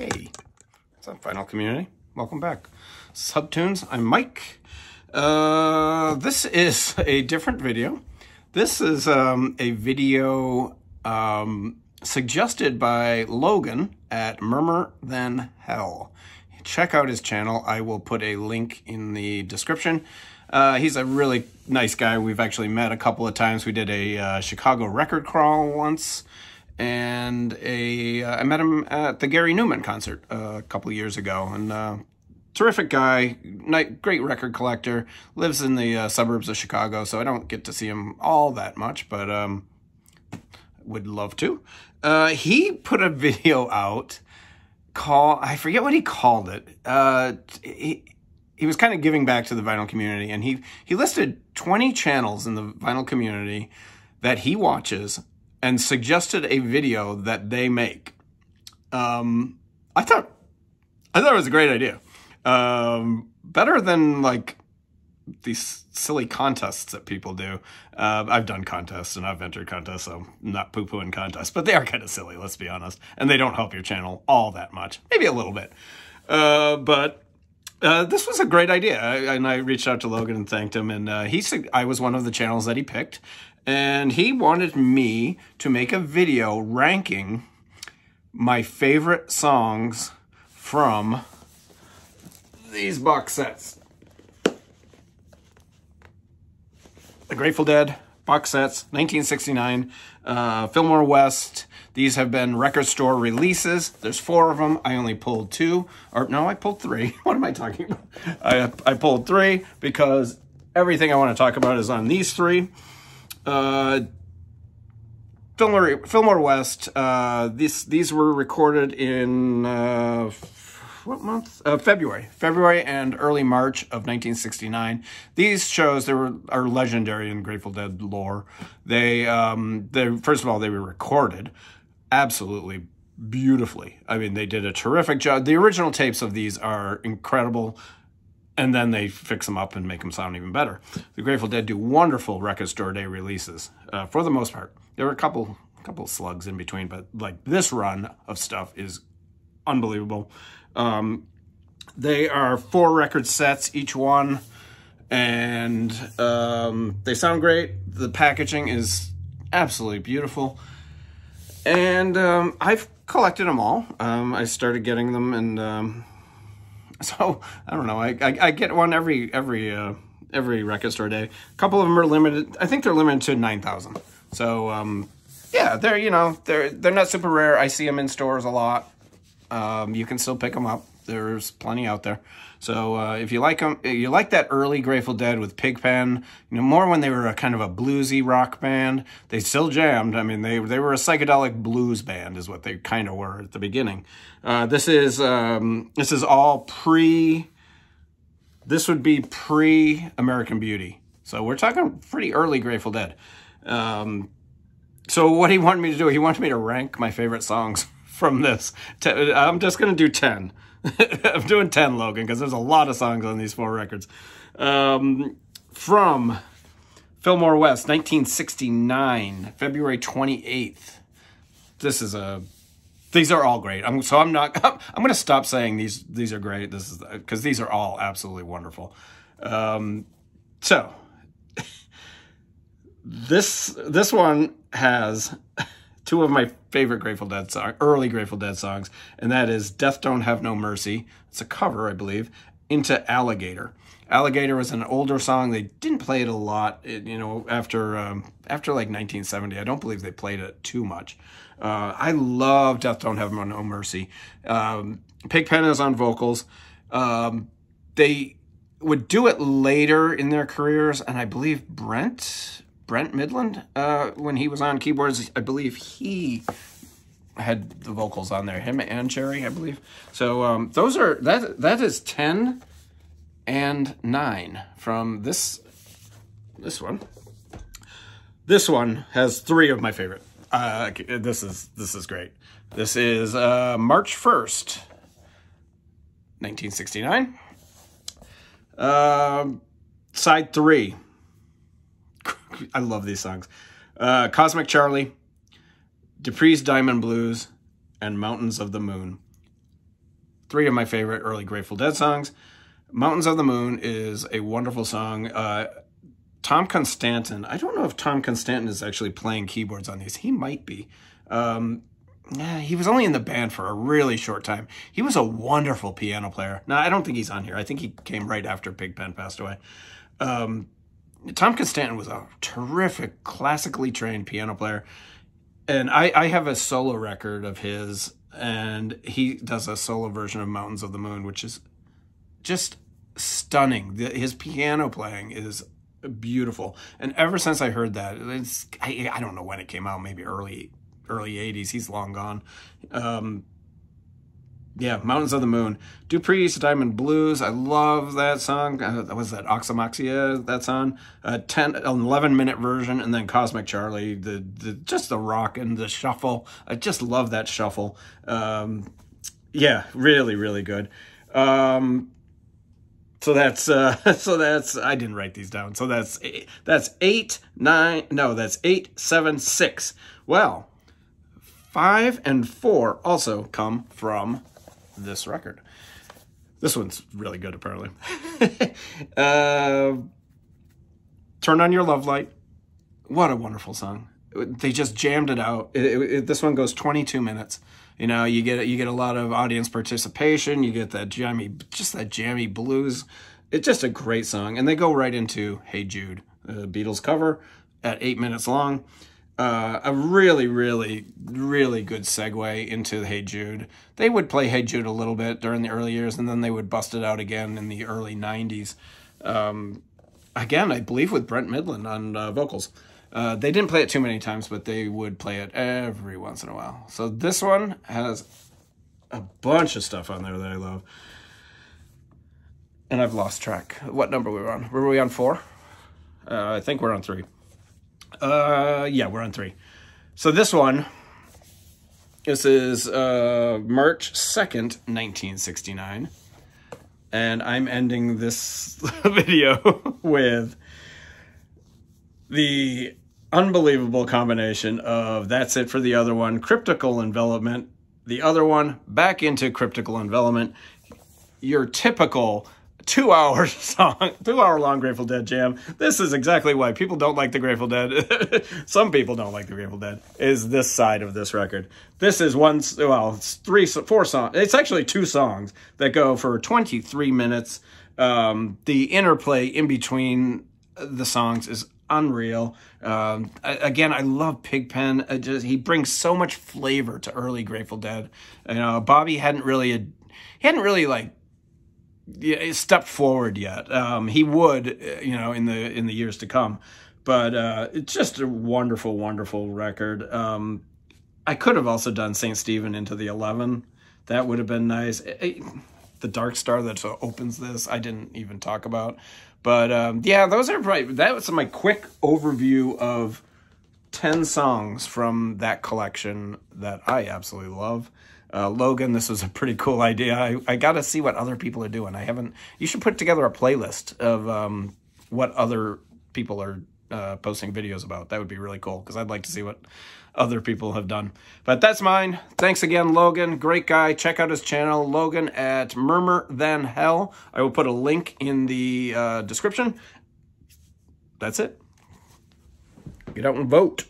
Hey, what's up, Vinyl Community? Welcome back. Subtunes, I'm Mike. This is a different video. This is a video suggested by Logan at Murmur Than Hell. Check out his channel. I will put a link in the description. He's a really nice guy. We've actually met a couple of times. We did a Chicago record crawl once, and I met him at the Gary Numan concert a couple of years ago. And terrific guy, great record collector, lives in the suburbs of Chicago, so I don't get to see him all that much, but would love to. He put a video out called, I forget what he called it. He was kind of giving back to the vinyl community, and he listed 20 channels in the vinyl community that he watches and suggested a video that they make. I thought it was a great idea. Better than like these silly contests that people do. I've done contests and I've entered contests, so I'm not poo-pooing contests, but they are kind of silly, let's be honest. And they don't help your channel all that much, maybe a little bit, but this was a great idea, and I reached out to Logan and thanked him, and he said I was one of the channels that he picked, and he wanted me to make a video ranking my favorite songs from these box sets. The Grateful Dead box sets, 1969, Fillmore West. These have been record store releases. There's 4 of them. I only pulled 2. Or no, I pulled 3. What am I talking about? I pulled 3 because everything I want to talk about is on these 3. Fillmore West, these were recorded in, what month? February and early March of 1969. These shows are legendary in Grateful Dead lore. They first of all, they were recorded absolutely beautifully. I mean, they did a terrific job. The original tapes of these are incredible, and then they fix them up and make them sound even better. The Grateful Dead do wonderful record store day releases for the most part. There were a couple slugs in between, but like this run of stuff is unbelievable. They are 4 record sets, each one, and they sound great. The packaging is absolutely beautiful, and I've collected them all. I started getting them, and so I don't know. I get one every record store day. A couple of them are limited. I think they're limited to 9,000. So yeah, they're not super rare. I see them in stores a lot. You can still pick them up. There's plenty out there. So if you like them, you like that early Grateful Dead with Pigpen, more when they were a kind of a bluesy rock band. They still jammed. I mean, they were a psychedelic blues band is what they kind of were at the beginning. This is all this would be pre-American Beauty. So we're talking pretty early Grateful Dead. So what he wanted me to do, he wanted me to rank my favorite songs from this. I'm just going to do 10. I'm doing 10, Logan, because there's a lot of songs on these 4 records. From Fillmore West, 1969, February 28th. These are all great. I'm going to stop saying these are great. This is because these are all absolutely wonderful. So this one has two of my favorite Grateful Dead songs, early Grateful Dead songs, and that is Death Don't Have No Mercy. It's a cover, I believe, into Alligator. Alligator was an older song. They didn't play it a lot, after like 1970. I don't believe they played it too much. I love Death Don't Have No Mercy. Pigpen is on vocals. They would do it later in their careers, and I believe Brent Mydland, when he was on keyboards, I believe he had the vocals on there, him and Jerry, I believe. So those are, that is 10 and 9 from this one. This one has 3 of my favorite. This is great. This is March 1st, 1969. Side 3. I love these songs. Cosmic Charlie, Dupree's Diamond Blues, and Mountains of the Moon. three of my favorite early Grateful Dead songs. Mountains of the Moon is a wonderful song. Tom Constanten, I don't know if Tom Constanten is actually playing keyboards on these. He might be. He was only in the band for a really short time. He was a wonderful piano player. Now, I don't think he's on here. I think he came right after Pigpen passed away. Tom Constanten was a terrific, classically trained piano player. And I have a solo record of his, and he does a solo version of Mountains of the Moon, which is just stunning. His piano playing is beautiful. And ever since I heard that, it's, I don't know when it came out, maybe early 80s. He's long gone. Yeah, Mountains of the Moon. Dupree's Diamond Blues. I love that song. Was that Oximoxia that's on? A 11-minute version, and then Cosmic Charlie. Just the rock and the shuffle. I just love that shuffle. Yeah, really, really good. So that's, I didn't write these down. So that's 8, 7, 6. Well, 5 and 4 also come from this record. This one's really good, apparently. Turn on Your Love Light. What a wonderful song. They just jammed it out. This one goes 22 minutes. You know, you get a lot of audience participation. You get that jammy, just that jammy blues. It's just a great song. And they go right into Hey Jude, the Beatles cover at 8 minutes long. A really, really, really good segue into Hey Jude. They would play Hey Jude a little bit during the early years, and then they would bust it out again in the early 90s. Again, I believe with Brent Mydland on vocals. They didn't play it too many times, but they would play it every once in a while. So this one has a bunch of stuff on there that I love. And I've lost track. What number were we on? Were we on 4? I think we're on 3. Yeah, we're on 3. So this one, this is March 2nd, 1969. And I'm ending this video with the unbelievable combination of That's It for the Other One, Cryptical Envelopment, the other one, back into Cryptical Envelopment, your typical 2-hour song, 2-hour-long Grateful Dead jam. This is exactly why people don't like the Grateful Dead. Some people don't like the Grateful Dead, is this side of this record. This is one, well, it's 3, 4 songs. It's actually 2 songs that go for 23 minutes. The interplay in between the songs is unreal. Again, I love Pigpen. He brings so much flavor to early Grateful Dead. You know, Bobby hadn't really like stepped forward yet. He would, you know, in the years to come. But it's just a wonderful, wonderful record. I could have also done Saint Stephen into the 11. That would have been nice. The Dark Star that opens this, I didn't even talk about. But yeah, those are probably, that was my quick overview of 10 songs from that collection that I absolutely love. Logan, this was a pretty cool idea. I got to see what other people are doing. I haven't, you should put together a playlist of what other people are posting videos about. That would be really cool because I'd like to see what other people have done. But that's mine. Thanks again, Logan. Great guy. Check out his channel, Logan at Murmur Than Hell. I will put a link in the description. That's it. Get out and vote.